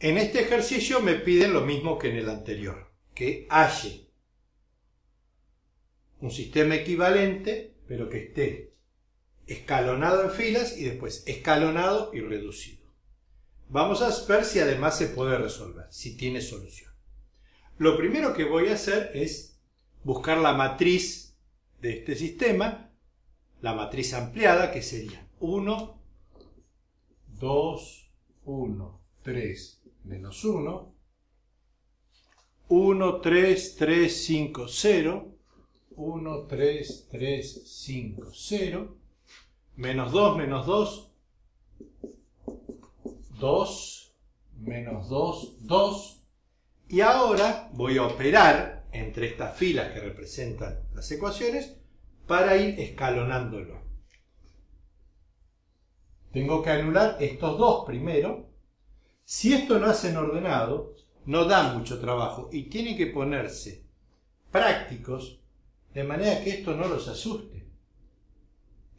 En este ejercicio me piden lo mismo que en el anterior, que halle un sistema equivalente, pero que esté escalonado en filas y después escalonado y reducido. Vamos a ver si además se puede resolver, si tiene solución. Lo primero que voy a hacer es buscar la matriz de este sistema, la matriz ampliada, que sería 1, 2, 1, 3, menos 1, 1, 3, 3, 5, 0, 1, 3, 3, 5, 0, menos 2, 2, menos 2, 2. Y ahora voy a operar entre estas filas que representan las ecuaciones para ir escalonándolo. Tengo que anular estos dos primero. Si esto lo hacen ordenado, no da mucho trabajo y tienen que ponerse prácticos de manera que esto no los asuste.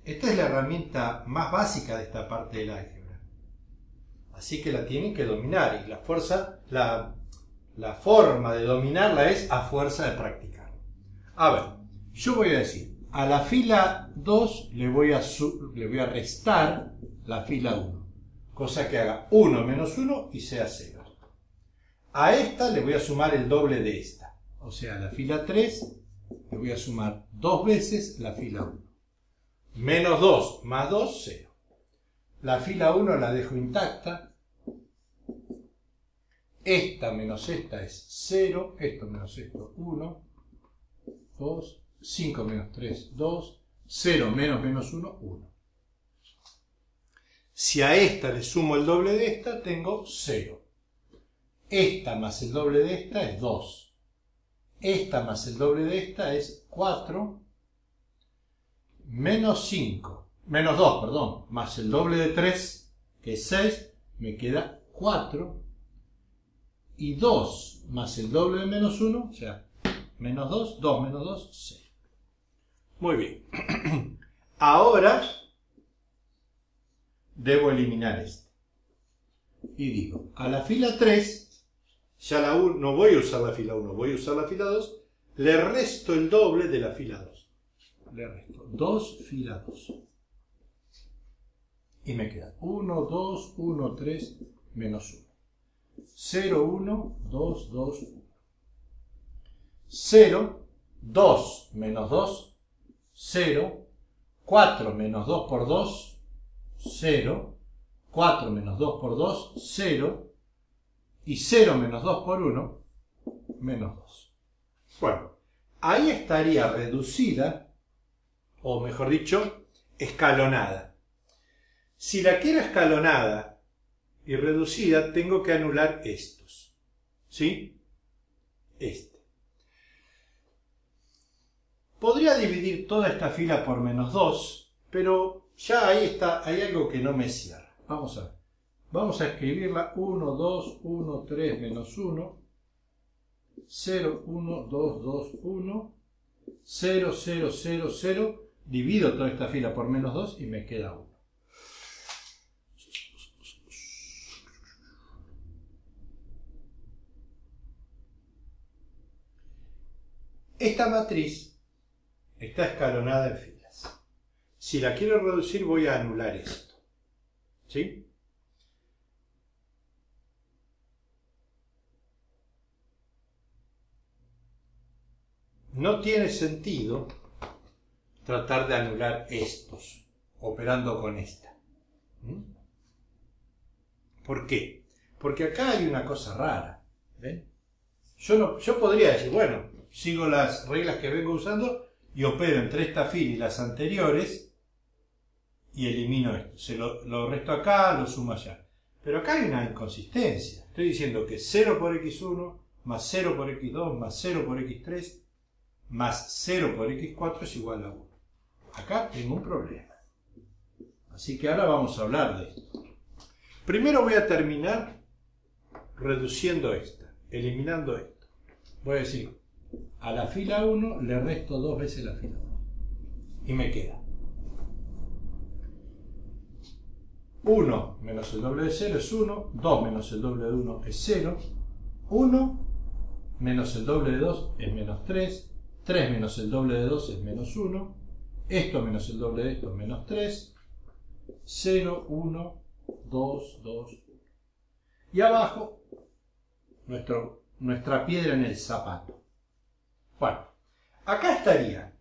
Esta es la herramienta más básica de esta parte del álgebra. Así que la tienen que dominar y la forma de dominarla es a fuerza de practicar. A ver, yo voy a decir, a la fila 2 le voy a restar la fila 1, cosa que haga 1 menos 1 y sea 0. A esta le voy a sumar el doble de esta, o sea, a la fila 3 le voy a sumar 2 veces la fila 1. Menos 2 más 2, 0. La fila 1 la dejo intacta. Esta menos esta es 0. Esto menos esto, 1. 2. 5 menos 3, 2. 0 menos menos 1, 1. Si a esta le sumo el doble de esta, tengo 0. Esta más el doble de esta es 2. Esta más el doble de esta es 4. Menos 5, menos 2, perdón, más el doble de 3, que es 6, me queda 4. Y 2 más el doble de menos 1, o sea, menos 2, 2 menos 2, 6. Muy bien. Ahora debo eliminar este. Y digo, a la fila 3, ya la 1, no voy a usar la fila 1, voy a usar la fila 2, le resto el doble de la fila 2. Le resto 2 fila 2 y me queda 1, 2, 1, 3 menos 1, 0, 1, 2, 2, 1, 0, 2 menos 2, 0, 4 menos 2 por 2, 0, 4 menos 2 por 2, 0, y 0 menos 2 por 1, menos 2. Bueno, ahí estaría reducida, o mejor dicho, escalonada. Si la quiero escalonada y reducida, tengo que anular estos. ¿Sí? Este. Podría dividir toda esta fila por menos 2, pero ya ahí está, hay algo que no me cierra. Vamos a ver. Vamos a escribirla 1, 2, 1, 3, menos 1, 0, 1, 2, 2, 1, 0, 0, 0, 0. Divido toda esta fila por menos 2 y me queda 1. Esta matriz está escalonada en filas. Si la quiero reducir voy a anular esto. ¿Sí? No tiene sentido tratar de anular estos, operando con esta. ¿Por qué? Porque acá hay una cosa rara. ¿Ven? Yo podría decir, bueno, sigo las reglas que vengo usando y opero entre esta fila y las anteriores y elimino esto. Lo resto acá, lo sumo allá. Pero acá hay una inconsistencia. Estoy diciendo que 0 por x1, más 0 por x2, más 0 por x3, más 0 por x4 es igual a 1. Acá tengo un problema. Así que ahora vamos a hablar de esto. Primero voy a terminar reduciendo esta, eliminando esto. Voy a decir, a la fila 1 le resto 2 veces la fila 2. Y me queda 1 menos el doble de 0 es 1, 2 menos el doble de 1 es 0, 1 menos el doble de 2 es menos 3, 3 menos el doble de 2 es menos 1, esto menos el doble de esto es menos 3, 0, 1, 2, 2. Y abajo, nuestra piedra en el zapato. Bueno, acá estaría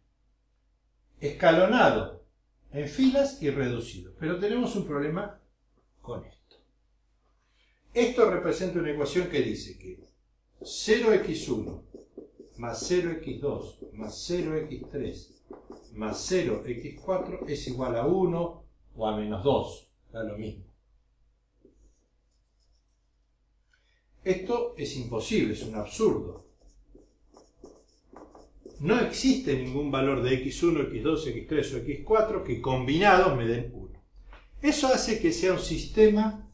escalonado en filas y reducido. Pero tenemos un problema con esto. Esto representa una ecuación que dice que 0x1 más 0x2 más 0x3 más 0x4 es igual a 1 o a menos 2. Da lo mismo. Esto es imposible, es un absurdo. No existe ningún valor de x1, x2, x3 o x4 que combinados me den 1. Eso hace que sea un sistema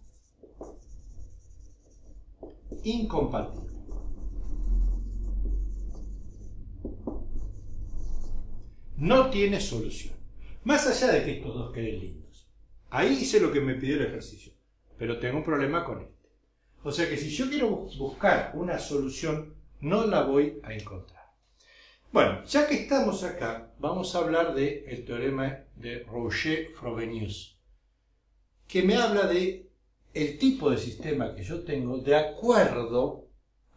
incompatible. No tiene solución. Más allá de que estos dos queden lindos. Ahí hice lo que me pidió el ejercicio, pero tengo un problema con esto. O sea que si yo quiero buscar una solución, no la voy a encontrar. Bueno, ya que estamos acá, vamos a hablar del teorema de Rouché-Frobenius, que me habla del tipo de sistema que yo tengo de acuerdo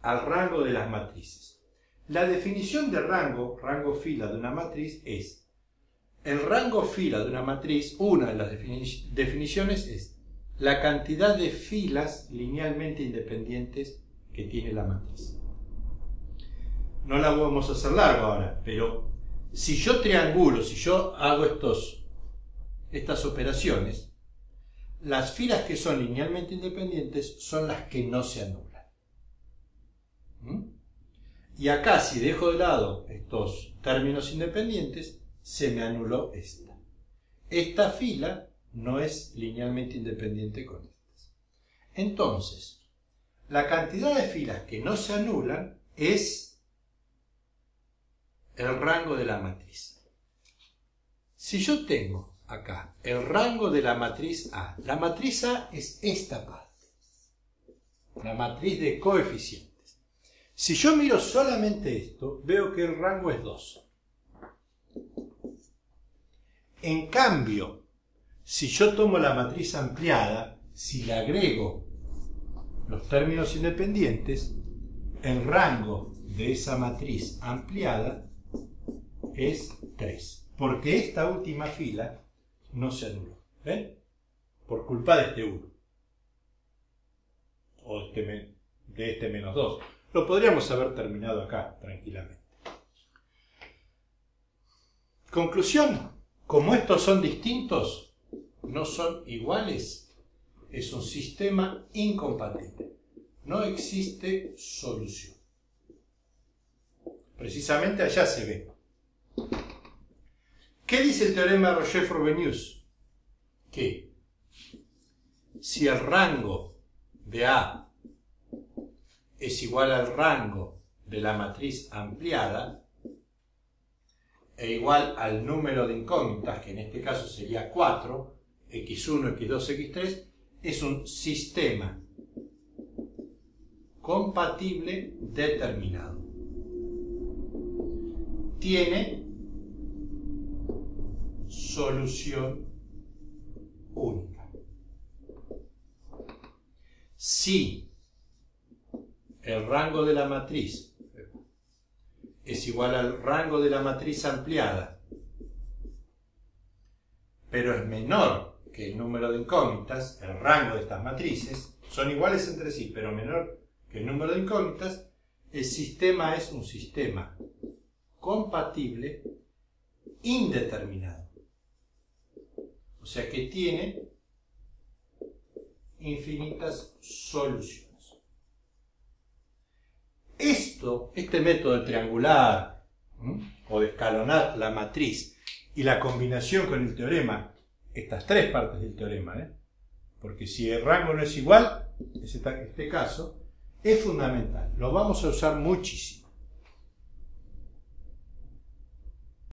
al rango de las matrices. La definición de rango, rango fila de una matriz, es el rango fila de una matriz. Una de las definiciones es la cantidad de filas linealmente independientes que tiene la matriz. No la vamos a hacer larga ahora, pero si yo triangulo, si yo hago estas operaciones, las filas que son linealmente independientes son las que no se anulan. Y acá, si dejo de lado estos términos independientes, se me anuló esta. Esta fila no es linealmente independiente con estas. Entonces, la cantidad de filas que no se anulan es el rango de la matriz. Si yo tengo acá el rango de la matriz A es esta parte, la matriz de coeficientes. Si yo miro solamente esto, veo que el rango es 2. En cambio, si yo tomo la matriz ampliada, si le agrego los términos independientes, el rango de esa matriz ampliada es 3. Porque esta última fila no se anuló. ¿Ven? Por culpa de este 1. O de este menos 2. Lo podríamos haber terminado acá, tranquilamente. Conclusión. Como estos son distintos, no son iguales, es un sistema incompatible. No existe solución. Precisamente allá se ve. ¿Qué dice el teorema de Rouché-Frobenius? Que si el rango de A es igual al rango de la matriz ampliada e igual al número de incógnitas, que en este caso sería 4, x1, x2, x3, es un sistema compatible determinado. Tiene solución única. Si el rango de la matriz es igual al rango de la matriz ampliada, pero es menor que el número de incógnitas, el rango de estas matrices, son iguales entre sí, pero menor que el número de incógnitas, el sistema es un sistema compatible indeterminado. O sea que tiene infinitas soluciones. Este método de triangular o de escalonar la matriz y la combinación con el teorema, estas tres partes del teorema, porque si el rango no es igual, es este caso, es fundamental. Lo vamos a usar muchísimo.